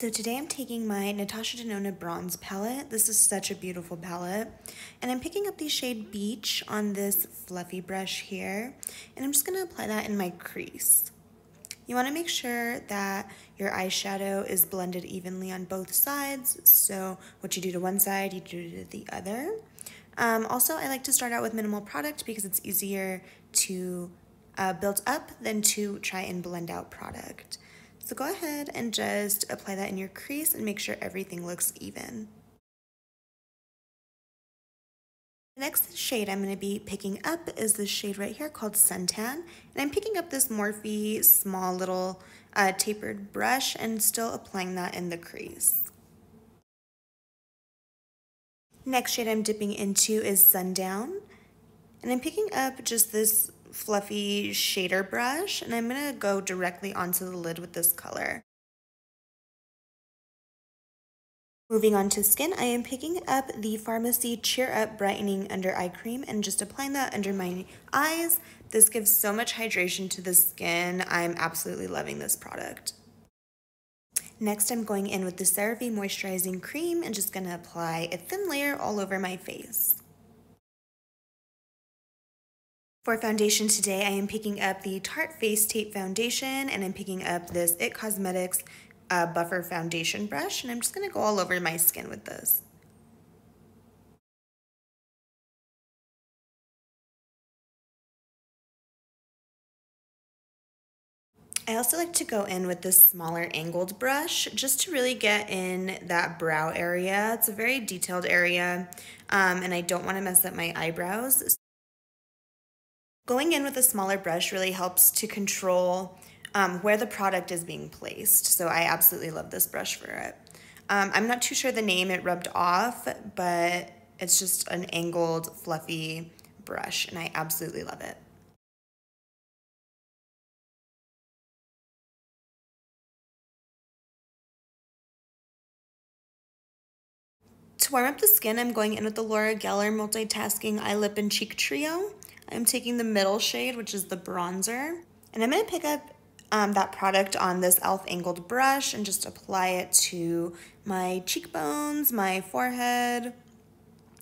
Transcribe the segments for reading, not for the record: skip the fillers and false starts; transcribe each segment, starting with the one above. So today I'm taking my Natasha Denona Bronze palette. This is such a beautiful palette. And I'm picking up the shade Beach on this fluffy brush here. And I'm just going to apply that in my crease. You want to make sure that your eyeshadow is blended evenly on both sides. So what you do to one side, you do to the other. Also, I like to start out with minimal product because it's easier to build up than to try and blend out product. So go ahead and just apply that in your crease and make sure everything looks even. The next shade I'm going to be picking up is this shade right here called Suntan. And I'm picking up this Morphe small little tapered brush and still applying that in the crease. Next shade I'm dipping into is Sundown. And I'm picking up just this fluffy shader brush, and I'm going to go directly onto the lid with this color. Moving on to skin, I am picking up the Pharmacy Cheer Up Brightening Under Eye Cream and just applying that under my eyes. This gives so much hydration to the skin. I'm absolutely loving this product. Next, I'm going in with the CeraVe Moisturizing Cream and just going to apply a thin layer all over my face. For foundation today, I am picking up the Tarte Face Tape Foundation, and I'm picking up this It Cosmetics Buffer Foundation Brush, and I'm just going to go all over my skin with this. I also like to go in with this smaller angled brush just to really get in that brow area. It's a very detailed area, and I don't want to mess up my eyebrows. Going in with a smaller brush really helps to control where the product is being placed, so I absolutely love this brush for it. I'm not too sure the name, it rubbed off, but it's just an angled, fluffy brush, and I absolutely love it. To warm up the skin, I'm going in with the Laura Geller Multitasking Eye, Lip, and Cheek Trio. I'm taking the middle shade, which is the bronzer, and I'm going to pick up that product on this e.l.f. angled brush and just apply it to my cheekbones, my forehead.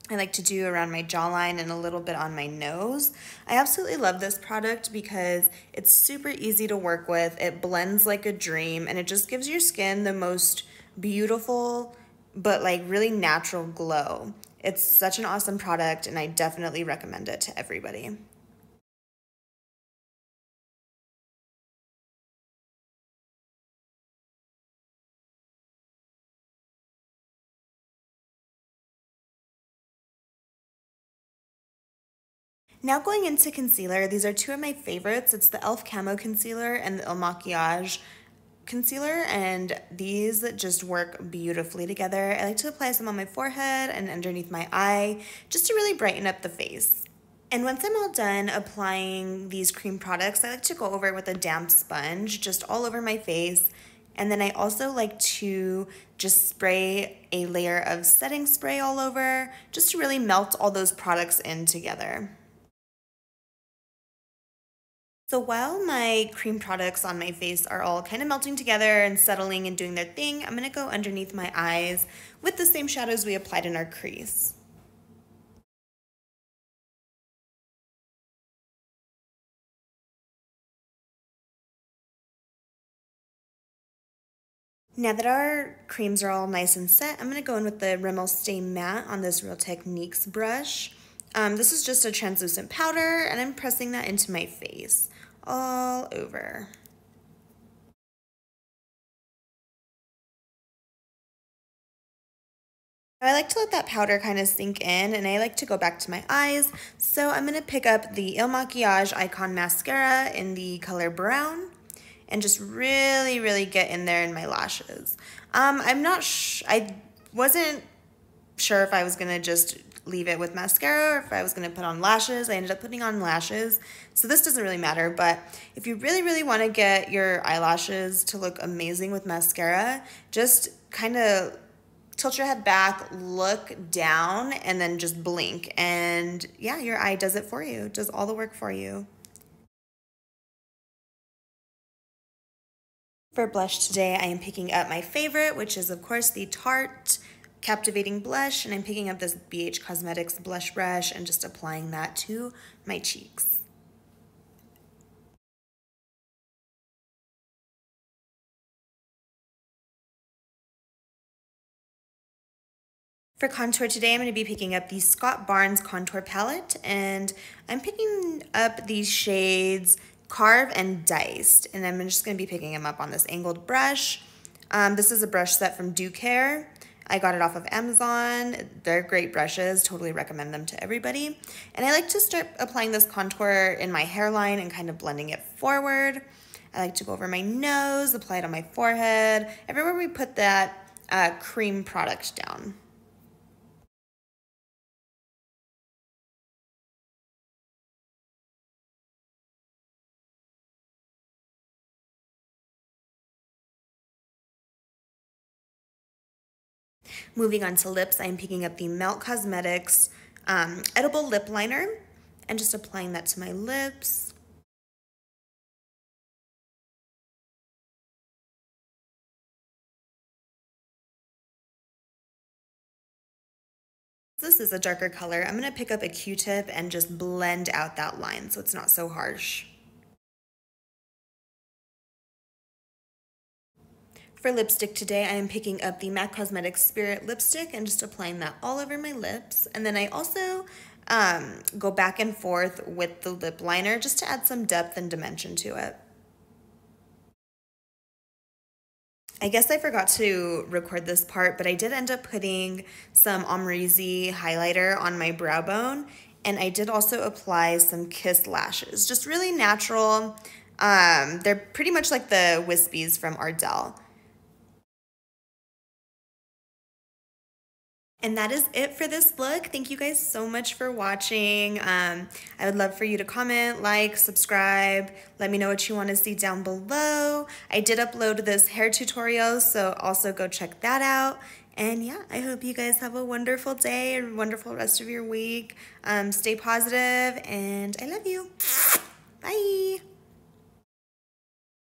I like to do around my jawline and a little bit on my nose. I absolutely love this product because it's super easy to work with. It blends like a dream, and it just gives your skin the most beautiful but like really natural glow. It's such an awesome product, and I definitely recommend it to everybody. Now going into concealer, these are two of my favorites. It's the e.l.f. Camo Concealer and the Il Makiage Concealer, and these just work beautifully together. I like to apply some on my forehead and underneath my eye just to really brighten up the face. And once I'm all done applying these cream products, I like to go over it with a damp sponge just all over my face. And then I also like to just spray a layer of setting spray all over just to really melt all those products in together. So while my cream products on my face are all kind of melting together and settling and doing their thing, I'm going to go underneath my eyes with the same shadows we applied in our crease. Now that our creams are all nice and set, I'm going to go in with the Rimmel Stay Matte on this Real Techniques brush. This is just a translucent powder, and I'm pressing that into my face all over. I like to let that powder kind of sink in, and I like to go back to my eyes, so I'm going to pick up the Il Makiage Icon Mascara in the color brown and just really, really get in there in my lashes. I wasn't sure if I was going to just leave it with mascara or if I was going to put on lashes. I ended up putting on lashes, so this doesn't really matter. But if you really, really want to get your eyelashes to look amazing with mascara, just kind of tilt your head back, look down, and then just blink. And yeah, your eye does it for you. It does all the work for you. For blush today, I am picking up my favorite, which is of course the Tarte Captivating Blush, and I'm picking up this BH Cosmetics blush brush and just applying that to my cheeks. For contour today, I'm going to be picking up the Scott Barnes Contour Palette, and I'm picking up these shades Carve and Diced, and I'm just going to be picking them up on this angled brush. This is a brush set from Ducare. I got it off of Amazon. They're great brushes. Totally recommend them to everybody. And I like to start applying this contour in my hairline and kind of blending it forward. I like to go over my nose, apply it on my forehead, everywhere we put that cream product down. Moving on to lips, I'm picking up the Melt Cosmetics Edible Lip Liner and just applying that to my lips. This is a darker color. I'm going to pick up a Q-tip and just blend out that line so it's not so harsh. For lipstick today, I am picking up the MAC Cosmetics Spirit Lipstick and just applying that all over my lips. And then I also go back and forth with the lip liner just to add some depth and dimension to it. I guess I forgot to record this part, but I did end up putting some Omrizy highlighter on my brow bone. And I did also apply some Kiss lashes, just really natural. They're pretty much like the Wispies from Ardell. And that is it for this look. Thank you guys so much for watching. I would love for you to comment, like, subscribe. Let me know what you want to see down below. I did upload this hair tutorial, so also go check that out. And yeah, I hope you guys have a wonderful day and wonderful rest of your week. Stay positive, and I love you. Bye.